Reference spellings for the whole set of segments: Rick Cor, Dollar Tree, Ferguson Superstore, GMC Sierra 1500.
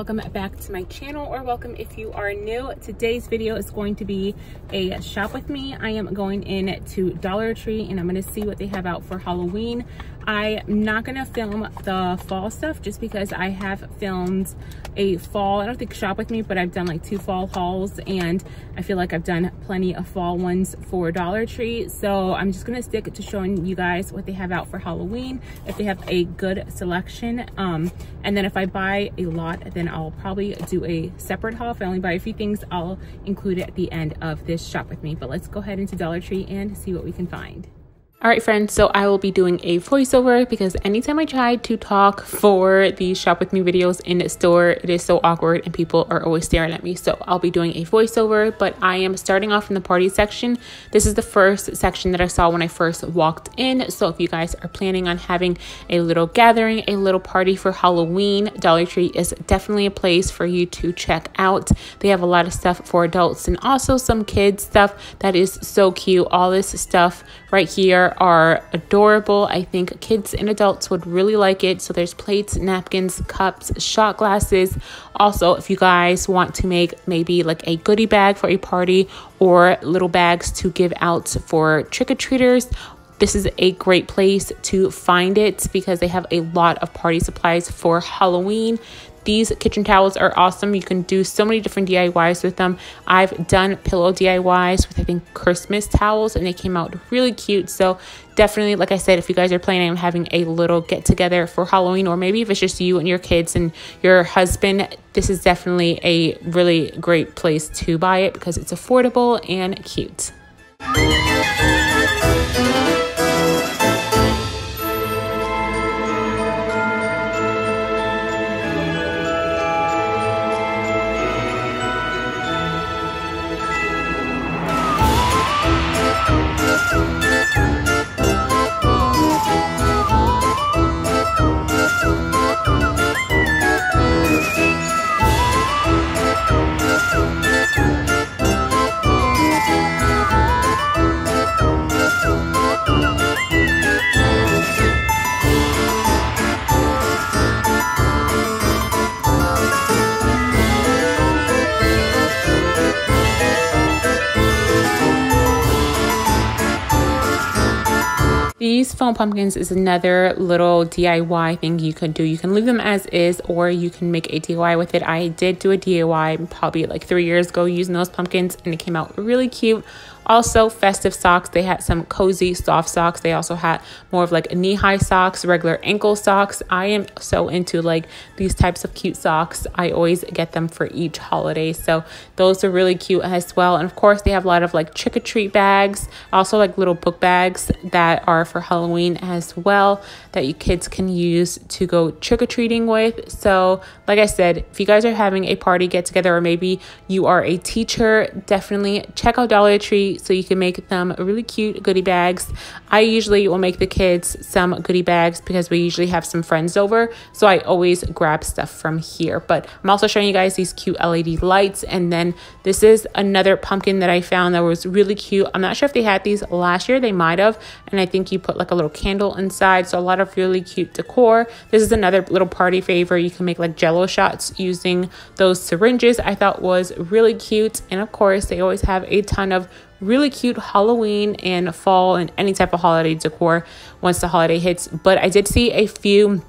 welcome back to my channel, or welcome if you are new. Today's video is going to be a shop with me. I am going in to Dollar Tree and I'm going to see what they have out for Halloween. I'm not going to film the fall stuff just because I have filmed a fall, I don't think shop with me, but I've done like 2 fall hauls and I feel like I've done plenty of fall ones for Dollar Tree. So I'm just going to stick to showing you guys what they have out for Halloween, if they have a good selection. And then if I buy a lot, then I'll probably do a separate haul. If I only buy a few things, I'll include it at the end of this shop with me. But let's go ahead into Dollar Tree and see what we can find. All right, friends, so I will be doing a voiceover because anytime I try to talk for the shop with me videos in the store, it is so awkward and people are always staring at me. So I'll be doing a voiceover, but I am starting off in the party section. This is the first section that I saw when I first walked in. So if you guys are planning on having a little gathering, a little party for Halloween, Dollar Tree is definitely a place for you to check out. They have a lot of stuff for adults and also some kids stuff that is so cute. All this stuff right here are adorable. I think kids and adults would really like it. So there's plates, napkins, cups, shot glasses. Also, if you guys want to make maybe like a goodie bag for a party or little bags to give out for trick-or-treaters, this is a great place to find it because they have a lot of party supplies for Halloween. These kitchen towels are awesome. You can do so many different DIYs with them. I've done pillow DIYs with, I think, Christmas towels, and they came out really cute. So definitely, like I said, if you guys are planning on having a little get together for Halloween, or maybe if it's just you and your kids and your husband, this is definitely a really great place to buy it because it's affordable and cute. These foam pumpkins is another little DIY thing you could do. You can leave them as is, or you can make a DIY with it. I did do a DIY probably like 3 years ago using those pumpkins, and it came out really cute. Also, festive socks. They had some cozy soft socks. They also had more of like knee-high socks, regular ankle socks. I am so into like these types of cute socks. I always get them for each holiday. So those are really cute as well. And of course, they have a lot of like trick-or-treat bags, also like little book bags that are for Halloween as well that you kids can use to go trick-or-treating with. So like I said, if you guys are having a party get together, or maybe you are a teacher, definitely check out Dollar Tree so you can make them really cute goodie bags. I usually will make the kids some goodie bags because we usually have some friends over, so I always grab stuff from here. But I'm also showing you guys these cute LED lights, and then this is another pumpkin that I found that was really cute. I'm not sure if they had these last year. They might have, and I think you put like a little candle inside, so a lot of really cute decor. This is another little party favor. You can make like jello shots using those syringes. I thought was really cute. And of course, they always have a ton of really cute Halloween and fall and any type of holiday decor once the holiday hits. But I did see a few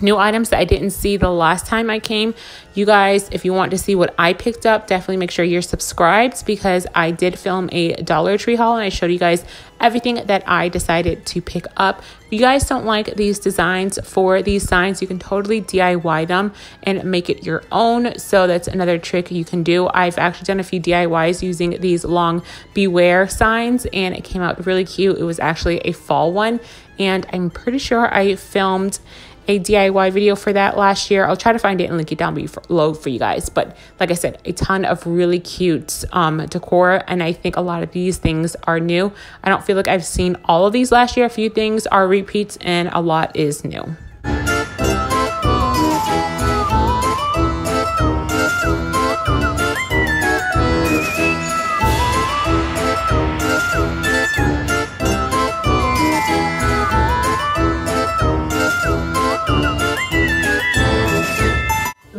new items that I didn't see the last time I came. You guys, if you want to see what I picked up, definitely make sure you're subscribed because I did film a Dollar Tree haul and I showed you guys everything that I decided to pick up. If you guys don't like these designs for these signs, you can totally DIY them and make it your own. So that's another trick you can do. I've actually done a few DIYs using these long beware signs and it came out really cute. It was actually a fall one and I'm pretty sure I filmed a DIY video for that last year. I'll try to find it and link it down below for you guys. But like I said, a ton of really cute decor, and I think a lot of these things are new. I don't feel like I've seen all of these last year. A few things are repeats and a lot is new.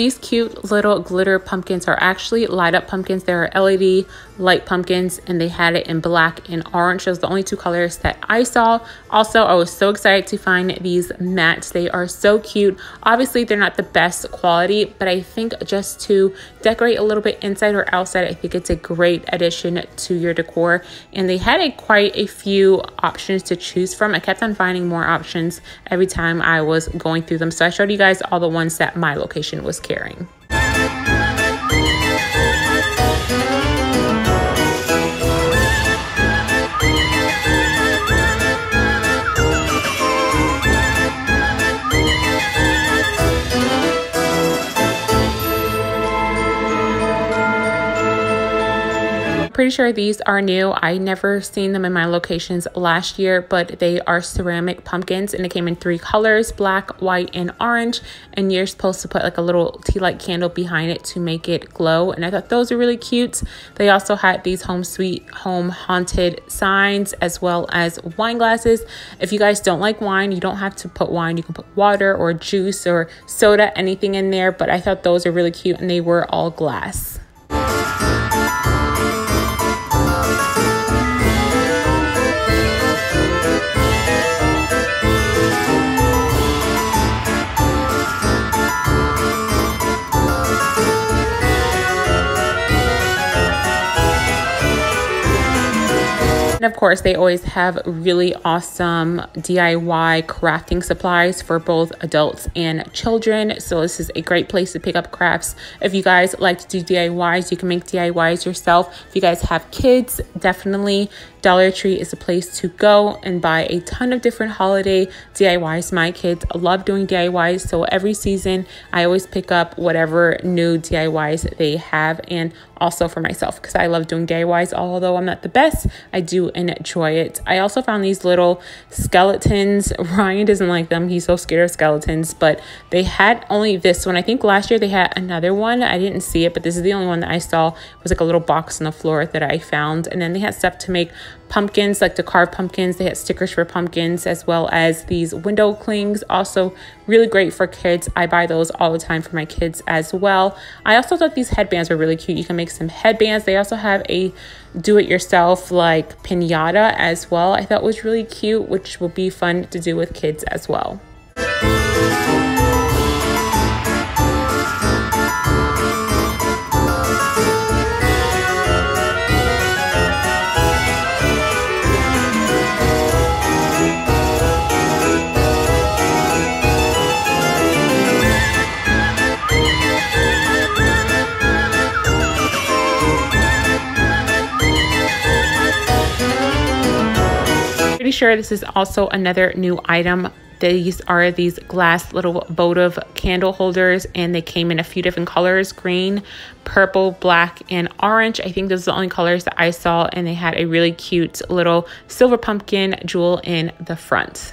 these cute little glitter pumpkins are actually light up pumpkins. They're LED light pumpkins, and they had it in black and orange. Those are the only two colors that I saw. Also, I was so excited to find these mats. They are so cute. Obviously, they're not the best quality, but I think just to decorate a little bit inside or outside, I think it's a great addition to your decor. And they had quite a few options to choose from. I kept on finding more options every time I was going through them. So I showed you guys all the ones that my location was carrying. Pretty sure these are new. I never seen them in my locations last year, but they are ceramic pumpkins, and they came in three colors: black, white, and orange. And you're supposed to put like a little tea light candle behind it to make it glow, and I thought those were really cute. They also had these home sweet home haunted signs, as well as wine glasses. If you guys don't like wine, you don't have to put wine. You can put water or juice or soda, anything in there. But I thought those are really cute, and they were all glass. And of course, they always have really awesome DIY crafting supplies for both adults and children. So this is a great place to pick up crafts. If you guys like to do DIYs, you can make DIYs yourself. If you guys have kids, definitely Dollar Tree is a place to go and buy a ton of different holiday DIYs. My kids love doing DIYs, so every season I always pick up whatever new DIYs they have, and also for myself because I love doing DIYs. Although I'm not the best, I do enjoy it. I also found these little skeletons. Ryan doesn't like them. He's so scared of skeletons, but they had only this one. I think last year they had another one. I didn't see it, but this is the only one that I saw. It was like a little box on the floor that I found. And then they had stuff to make pumpkins, like to carve pumpkins. They had stickers for pumpkins, as well as these window clings. Also really great for kids. I buy those all the time for my kids as well. I also thought these headbands were really cute. You can make some headbands. They also have a do-it-yourself like pinata as well. I thought was really cute, which will be fun to do with kids as well. Sure, this is also another new item. These are these glass little votive candle holders, and they came in a few different colors: green, purple, black, and orange. I think those are the only colors that I saw, and they had a really cute little silver pumpkin jewel in the front.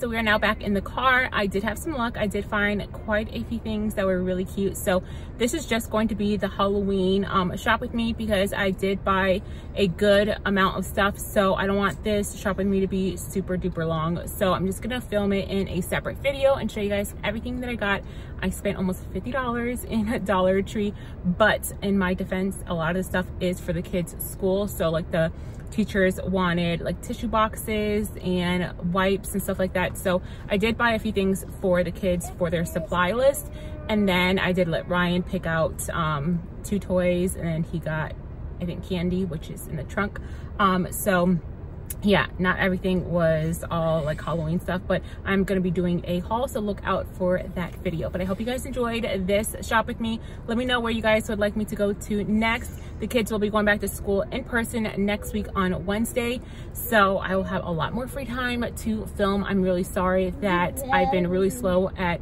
So we are now back in the car. I did have some luck. I did find quite a few things that were really cute. So this is just going to be the Halloween shop with me, because I did buy a good amount of stuff. So I don't want this shop with me to be super duper long. So I'm just gonna film it in a separate video and show you guys everything that I got. I spent almost $50 in a Dollar Tree, but in my defense, a lot of the stuff is for the kids' school. So like the teachers wanted like tissue boxes and wipes and stuff like that. So I did buy a few things for the kids for their supply list. And then I did let Ryan pick out 2 toys, and then he got, I think, candy, which is in the trunk. So yeah, not everything was all like Halloween stuff, but I'm gonna be doing a haul, so look out for that video. But I hope you guys enjoyed this shop with me. Let me know where you guys would like me to go to next. The kids will be going back to school in person next week on Wednesday, so I will have a lot more free time to film. I'm really sorry that I've been really slow at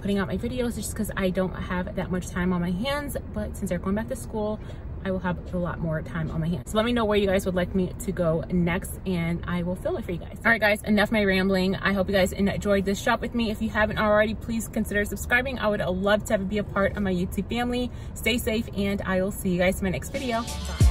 putting out my videos, just because I don't have that much time on my hands, but since they're going back to school, I will have a lot more time on my hands. So let me know where you guys would like me to go next, and I will film it for you guys. All right guys, enough of my rambling. I hope you guys enjoyed this shop with me. If you haven't already, please consider subscribing. I would love to be a part of my YouTube family. Stay safe, and I will see you guys in my next video. Bye.